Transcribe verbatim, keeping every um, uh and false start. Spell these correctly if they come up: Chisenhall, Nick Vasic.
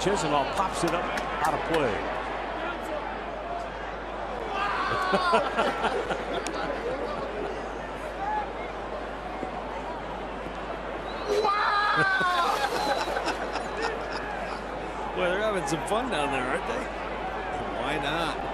Chisenhall pops it up out of play. Wow! Boy, they're having some fun down there, aren't they? Why not?